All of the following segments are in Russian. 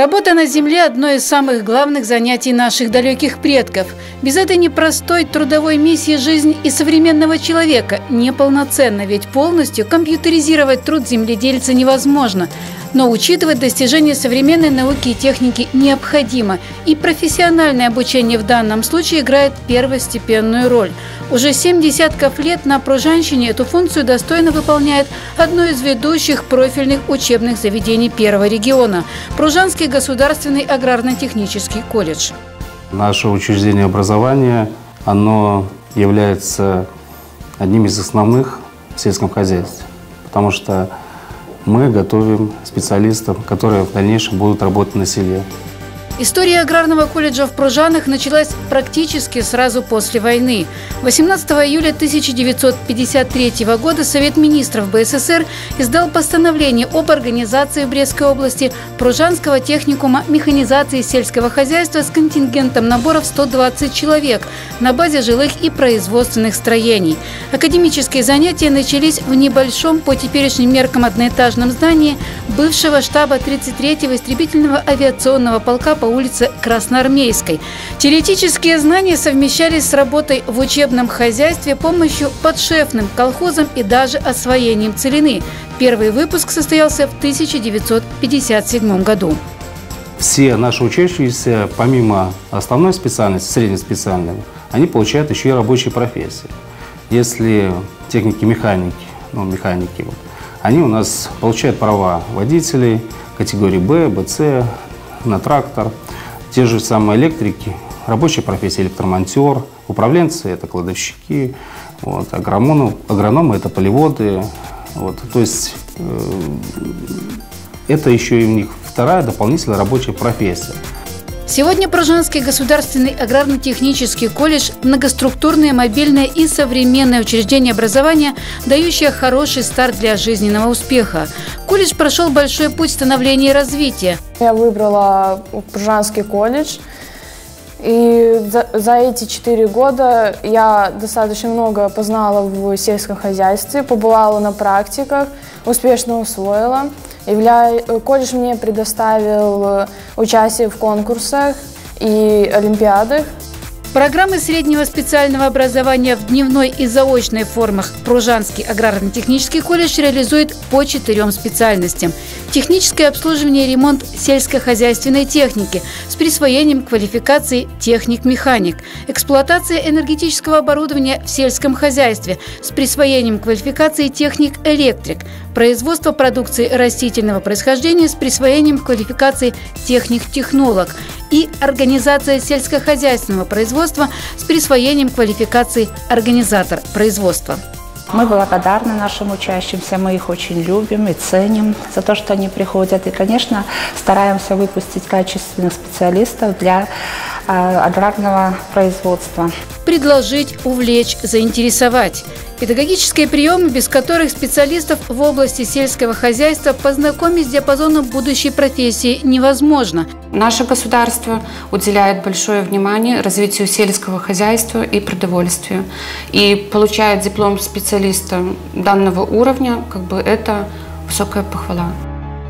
Работа на земле – одно из самых главных занятий наших далеких предков. Без этой непростой трудовой миссии жизнь и современного человека неполноценна, ведь полностью компьютеризировать труд земледельца невозможно. Но учитывать достижения современной науки и техники необходимо, и профессиональное обучение в данном случае играет первостепенную роль. Уже 7 десятков лет на Пружанщине эту функцию достойно выполняет одно из ведущих профильных учебных заведений первого региона – Пружанский государственный аграрно-технический колледж. Наше учреждение образования, оно является одним из основных в сельском хозяйстве, потому что мы готовим специалистов, которые в дальнейшем будут работать на селе. История аграрного колледжа в Пружанах началась практически сразу после войны. 18 июля 1953 года Совет министров БССР издал постановление об организации в Брестской области Пружанского техникума механизации сельского хозяйства с контингентом наборов 120 человек на базе жилых и производственных строений. Академические занятия начались в небольшом по теперешним меркам одноэтажном здании бывшего штаба 33-го истребительного авиационного полка по улице Красноармейской. Теоретические знания совмещались с работой в учебном хозяйстве, помощью подшефным колхозам и даже освоением целины. Первый выпуск состоялся в 1957 году. Все наши учащиеся, помимо основной специальности, средней специальной, они получают еще и рабочие профессии. Если техники-механики, они у нас получают права водителей категории Б, БЦ, на трактор, те же самые электрики, рабочие профессии электромонтер, управленцы – это кладовщики, агрономы – это полеводы. То есть это еще и у них вторая дополнительная рабочая профессия. Сегодня Пружанский государственный аграрно-технический колледж – многоструктурное, мобильное и современное учреждение образования, дающее хороший старт для жизненного успеха. Колледж прошел большой путь становления и развития. Я выбрала Пружанский колледж, и за эти 4 года я достаточно много познала в сельском хозяйстве, побывала на практиках, успешно усвоила. Колледж мне предоставил участие в конкурсах и олимпиадах. Программы среднего специального образования в дневной и заочной формах Пружанский аграрно-технический колледж реализует по 4 специальностям. Техническое обслуживание и ремонт сельскохозяйственной техники с присвоением квалификации техник-механик. Эксплуатация энергетического оборудования в сельском хозяйстве с присвоением квалификации техник-электрик. Производство продукции растительного происхождения с присвоением квалификации техник-технолог. И организация сельскохозяйственного производства с присвоением квалификации организатор производства. Мы благодарны нашим учащимся, мы их очень любим и ценим за то, что они приходят. И, конечно, стараемся выпустить качественных специалистов для аграрного производства. Предложить, увлечь, заинтересовать. Педагогические приемы, без которых специалистов в области сельского хозяйства познакомить с диапазоном будущей профессии невозможно. Наше государство уделяет большое внимание развитию сельского хозяйства и продовольствия. И получает диплом специалиста данного уровня, это высокая похвала.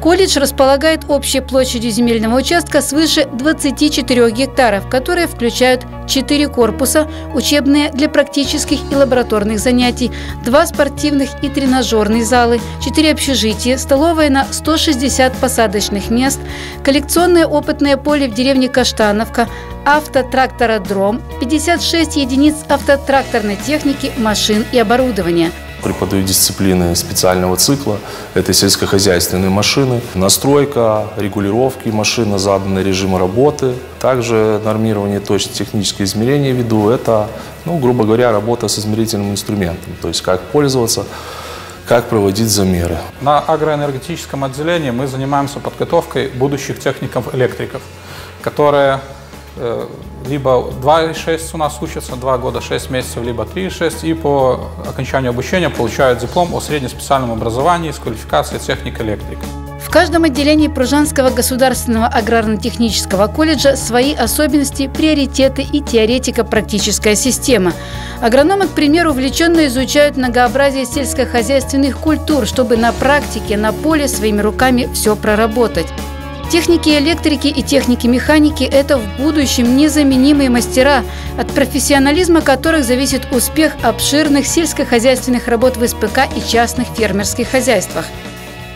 Колледж располагает общей площадью земельного участка свыше 24 гектаров, которые включают 4 корпуса, учебные для практических и лабораторных занятий, 2 спортивных и тренажерные залы, 4 общежития, столовая на 160 посадочных мест, коллекционное опытное поле в деревне Каштановка, автотрактородром, 56 единиц автотракторной техники, машин и оборудования. Преподаю дисциплины специального цикла, это сельскохозяйственные машины, настройка, регулировки машин, заданные режимы работы, также нормирование точно технические измерения веду, это, грубо говоря, работа с измерительным инструментом, то есть как пользоваться, как проводить замеры. На агроэнергетическом отделении мы занимаемся подготовкой будущих техников-электриков, которые либо 2,6 у нас учатся, 2 года 6 месяцев, либо 3,6, и по окончанию обучения получают диплом о среднеспециальном образовании с квалификацией техник-электрик. В каждом отделении Пружанского государственного аграрно-технического колледжа свои особенности, приоритеты и теоретико-практическая система. Агрономы, к примеру, увлеченно изучают многообразие сельскохозяйственных культур, чтобы на практике, на поле своими руками все проработать. Техники электрики и техники механики – это в будущем незаменимые мастера, от профессионализма которых зависит успех обширных сельскохозяйственных работ в СПК и частных фермерских хозяйствах.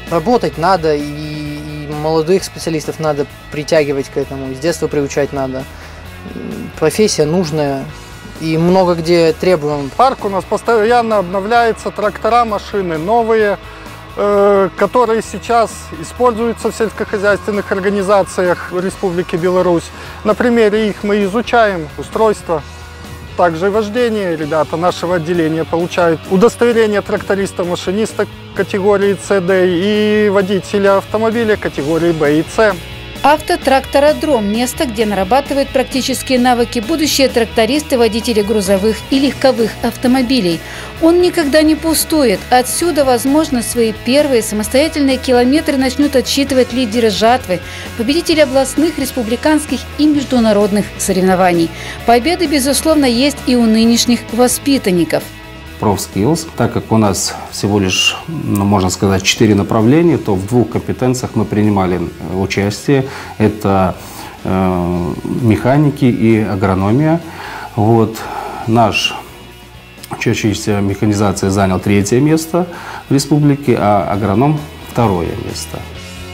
Работать надо, и молодых специалистов надо притягивать к этому, с детства приучать надо. Профессия нужная и много где требуем. Парк у нас постоянно обновляется, трактора, машины новые, которые сейчас используются в сельскохозяйственных организациях Республики Беларусь. На примере их мы изучаем устройство, также и вождение. Ребята нашего отделения получают удостоверение тракториста-машиниста категории CD и водителя автомобиля категории B и C. Автотрактородром – место, где нарабатывают практические навыки будущие трактористы, водители грузовых и легковых автомобилей. Он никогда не пустует. Отсюда, возможно, свои первые самостоятельные километры начнут отсчитывать лидеры жатвы, победители областных, республиканских и международных соревнований. Победы, безусловно, есть и у нынешних воспитанников. Профскиллс, так как у нас всего лишь, можно сказать, 4 направления, то в 2 компетенциях мы принимали участие. Это механики и агрономия. Вот. Наш учащийся механизации занял 3-е место в республике, а агроном – 2-е место.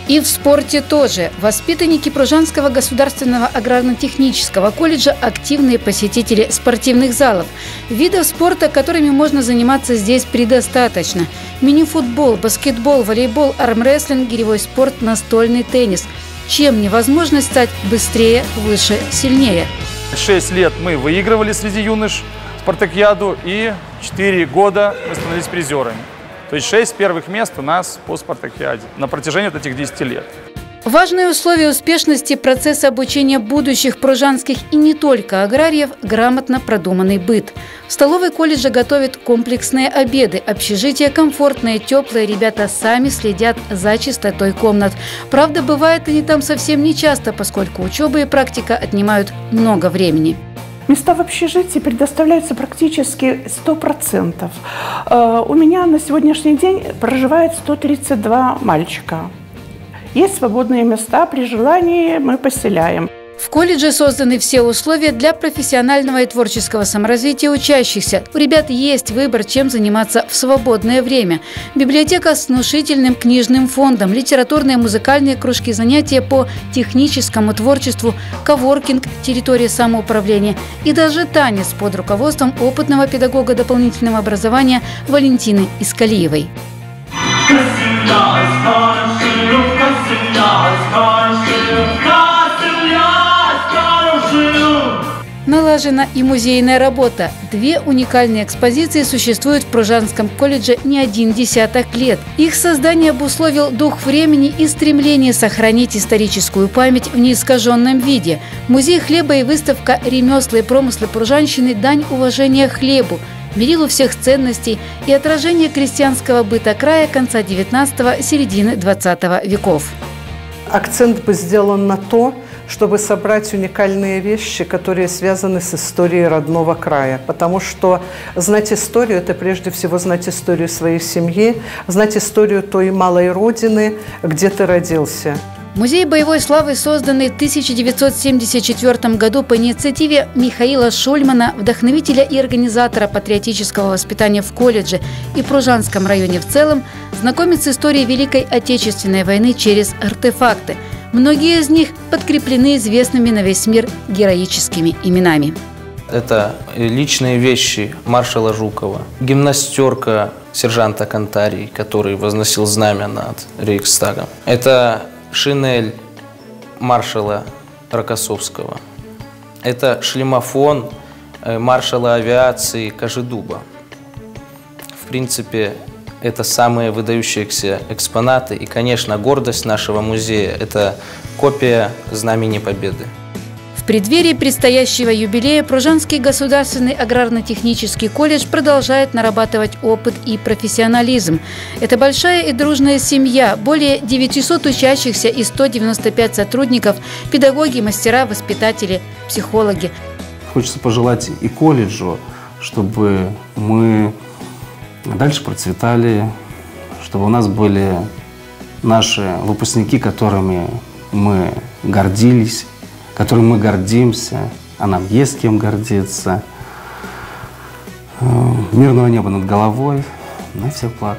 И в спорте тоже. Воспитанники Пружанского государственного аграрно-технического колледжа – активные посетители спортивных залов. Видов спорта, которыми можно заниматься здесь, предостаточно. Мини-футбол, баскетбол, волейбол, армрестлинг, гиревой спорт, настольный теннис. Чем невозможно стать быстрее, выше, сильнее? 6 лет мы выигрывали среди юношей Спартакиаду, и 4 года мы становились призерами. То есть 6 первых мест у нас по Спартакиаде на протяжении вот этих 10 лет. Важное условие успешности процесса обучения будущих пружанских и не только аграриев – грамотно продуманный быт. В столовой колледжа готовят комплексные обеды, общежитие комфортное, теплое, ребята сами следят за чистотой комнат. Правда, бывает они там совсем не часто, поскольку учеба и практика отнимают много времени. Места в общежитии предоставляются практически 100%. У меня на сегодняшний день проживает 132 мальчика. Есть свободные места, при желании мы поселяем. В колледже созданы все условия для профессионального и творческого саморазвития учащихся. У ребят есть выбор, чем заниматься в свободное время. Библиотека с внушительным книжным фондом, литературные, музыкальные кружки, занятия по техническому творчеству, коворкинг, территория самоуправления и даже танец под руководством опытного педагога дополнительного образования Валентины Искалиевой. Налажена и музейная работа. 2 уникальные экспозиции существуют в Пружанском колледже не 1 десяток лет. Их создание обусловил дух времени и стремление сохранить историческую память в неискаженном виде. Музей хлеба и выставка «Ремесла и промыслы Пружанщины» – дань уважения хлебу, мерилу всех ценностей и отражение крестьянского быта края конца 19-го, середины 20 веков. Акцент был сделан на то, чтобы собрать уникальные вещи, которые связаны с историей родного края. Потому что знать историю – это прежде всего знать историю своей семьи, знать историю той малой родины, где ты родился. Музей боевой славы, созданный в 1974 году по инициативе Михаила Шульмана, вдохновителя и организатора патриотического воспитания в колледже и Пружанском районе в целом, знакомит с историей Великой Отечественной войны через артефакты. Многие из них подкреплены известными на весь мир героическими именами. Это личные вещи маршала Жукова, гимнастерка сержанта Кантарии, который возносил знамя над Рейхстагом. Это шинель маршала Рокоссовского. Это шлемофон маршала авиации Кожедуба. В принципе, это самые выдающиеся экспонаты. И, конечно, гордость нашего музея – это копия Знамени Победы. В преддверии предстоящего юбилея Пружанский государственный аграрно-технический колледж продолжает нарабатывать опыт и профессионализм. Это большая и дружная семья, более 900 учащихся и 195 сотрудников, педагоги, мастера, воспитатели, психологи. Хочется пожелать и колледжу, чтобы мы дальше процветали, чтобы у нас были наши выпускники, которыми мы гордились, которой мы гордимся, а нам есть кем гордиться. Мирного неба над головой, на всех благ.